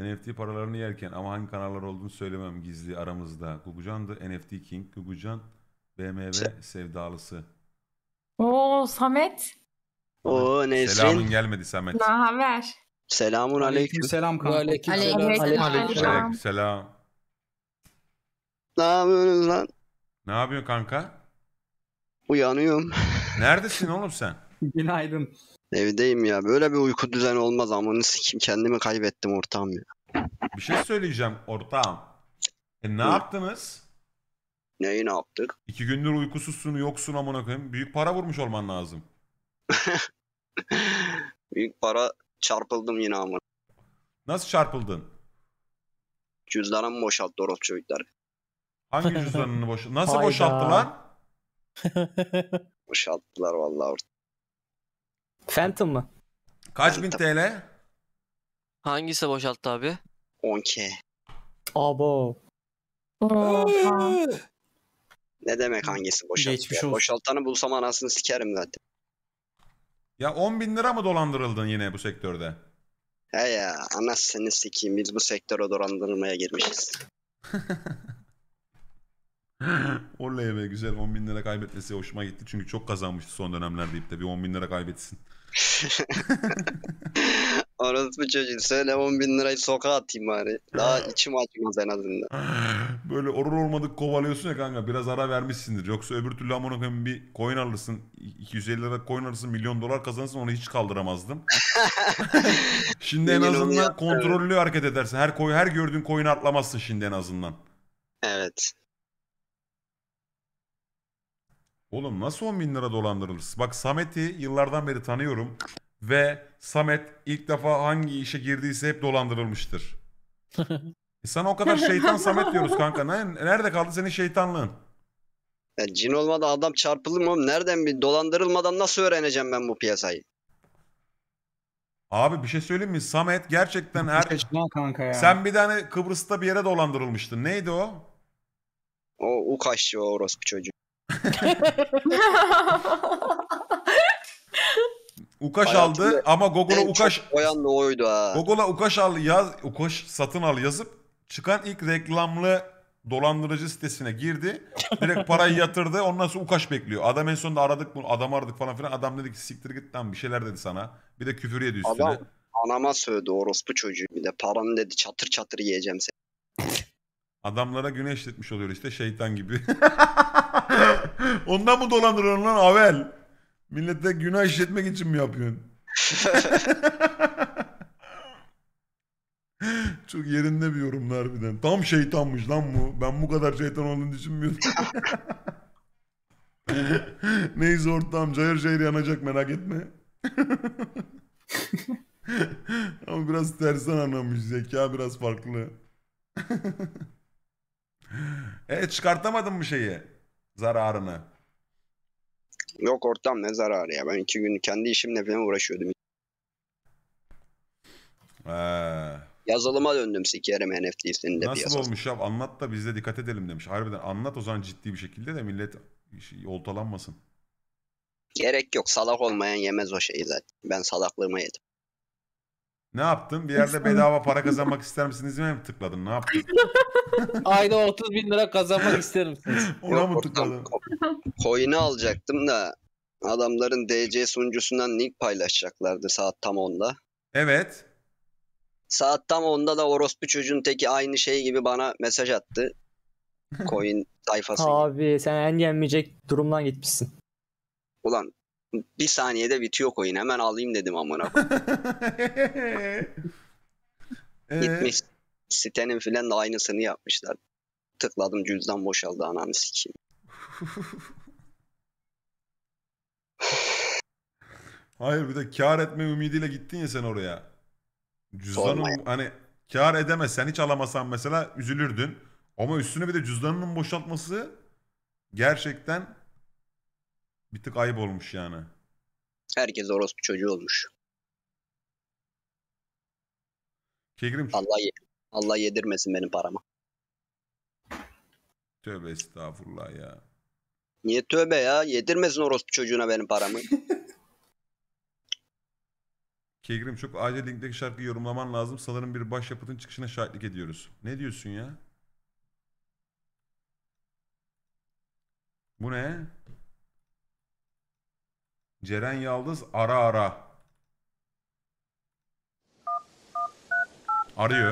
NFT paralarını yerken ama hangi kanallar olduğunu söylemem, gizli aramızda. Kugucan'dı, NFT King, Kugucan, BMW sevdalısı. Oo Samet. Oo Nesrin. Selamın gelmedi Samet. Ne haber? Selamun aleyküm. Selam kanka. Aleyküm selam. Aleyküm selam. Ne yapıyorsunuz lan? Ne yapıyorsun kanka? Uyanıyorum. Neredesin oğlum sen? Günaydın. Evdeyim ya. Böyle bir uyku düzeni olmaz ama sikim, kendimi kaybettim ortağım ya. Bir şey söyleyeceğim ortağım. Ne yaptınız? Neyi ne yaptık? 2 gündür uykusuzsun, yoksun amına koyayım. Büyük para vurmuş olman lazım. Büyük para, çarpıldım yine amına. Nasıl çarpıldın? Cüzdanımı boşalttı orospu çocukları. Hangi cüzdanını boşalttı? Nasıl boşalttılar? Boşalttılar vallahi. Phantom mı? Kaç Phantom. Bin TL? Hangisi boşalttı abi? 10K. Abo. Ne demek hangisi boşalttı? Boşaltanı bulsam anasını sikerim zaten. Ya 10.000 lira mı dolandırıldın yine bu sektörde? He ya, anasını sikeyim, biz bu sektöre dolandırılmaya girmişiz. Orlaya be, güzel. 10.000 lira kaybetmesi hoşuma gitti. Çünkü çok kazanmıştı son dönemlerde, deyip de bir 10.000 lira kaybetsin. Orası mı çocuğum? Söyle 10.000 lirayı sokağa atayım bari. Daha içim açmaz en azından. Böyle orul olmadık kovalıyorsun ya kanka. Biraz ara vermişsindir. Yoksa öbür türlü amına koyayım bir coin alırsın. 250 lira coin alırsın. $1.000.000 kazanırsın. Onu hiç kaldıramazdım. Şimdi en azından kontrollü hareket edersin. Her gördüğün coin'i atlamazsın şimdi en azından. Evet. Oğlum nasıl 10.000 lira dolandırılır? Bak Samet'i yıllardan beri tanıyorum ve Samet ilk defa hangi işe girdiyse hep dolandırılmıştır. Sana o kadar şeytan Samet diyoruz kanka. Nerede kaldı senin şeytanlığın? Ya, cin olmadan adam çarpılır mı? Nereden bir dolandırılmadan nasıl öğreneceğim ben bu piyasayı? Abi bir şey söyleyeyim mi? Samet gerçekten kanka ya. Sen bir tane Kıbrıs'ta bir yere dolandırılmıştın. Neydi o? O Ukaş ya, orospu çocuğu. Ukaş hayatımda aldı ama Google'a Ukaş oydu ha. Google'a Ukaş al yaz, Ukaş satın al yazıp çıkan ilk reklamlı dolandırıcı sitesine girdi. Direkt parayı yatırdı. Ondan sonra Ukaş bekliyor. Adam en sonunda aradık bunu, adam aradık falan filan. Adam dedi ki siktir git lan, bir şeyler dedi sana. Bir de küfür yedi üstüne. Adam anama söyledi orospu çocuğu, bir de paranı dedi çatır çatır yiyeceğim seni. Adamlara güne eşitmiş oluyor işte, şeytan gibi. Ondan mı dolandırıyorsun lan Avel? Millete günah işletmek için mi yapıyorsun? Çok yerinde bir yorumlar harbiden. Tam şeytanmış lan bu. Ben bu kadar şeytan olduğunu düşünmüyordum. Neyse ortam, cayır cayır yanacak, merak etme. Ama biraz tersen anlamış. Zeka biraz farklı. Çıkartamadın mı şeyi? Zararını. Yok ortam, ne zararı ya. Ben 2 gün kendi işimle falan uğraşıyordum. Yazılıma döndüm sikerim NFT'sini de. Nasıl piyasası olmuş ya, anlat da biz de dikkat edelim demiş. Harbiden anlat o zaman ciddi bir şekilde de millet oltalanmasın. Gerek yok, salak olmayan yemez o şeyi zaten. Ben salaklığıma yedim. Ne yaptın? Bir yerde bedava para kazanmak ister misiniz mi tıkladın? Ne yaptın? Ayda 30.000 lira kazanmak ister misiniz? Ona mı tıkladın? Coin'i alacaktım da adamların DC sunucusundan link paylaşacaklardı saat tam 10'da. Evet. Saat tam 10'da da orospu çocuğun teki aynı şey gibi bana mesaj attı. Coin sayfası. Abi sen en yenmeyecek durumdan gitmişsin. Ulan. 1 saniyede bitiyor coin, hemen alayım dedim amına koyayım. Gitmiş sitenin filan da aynısını yapmışlar. Tıkladım, cüzdan boşaldı, ananı sikeyim. Hayır, bir de kar etme ümidiyle gittin ya sen oraya. Cüzdanın hani kar edemezsen, hiç alamasan mesela üzülürdün. Ama üstüne bir de cüzdanının boşaltması gerçekten bir tık ayıp olmuş yani. Herkes orospu çocuğu olmuş. Kekrim. Allah yedirmesin benim paramı. Tövbe estağfurullah ya. Niye tövbe ya? Yedirmesin orospu çocuğuna benim paramı. Kegrim çok acil linkteki şarkıyı yorumlaman lazım. Sanırım bir başyapıtın çıkışına şahitlik ediyoruz. Ne diyorsun ya? Bu ne? Ceren Yıldız ara ara. Arıyor.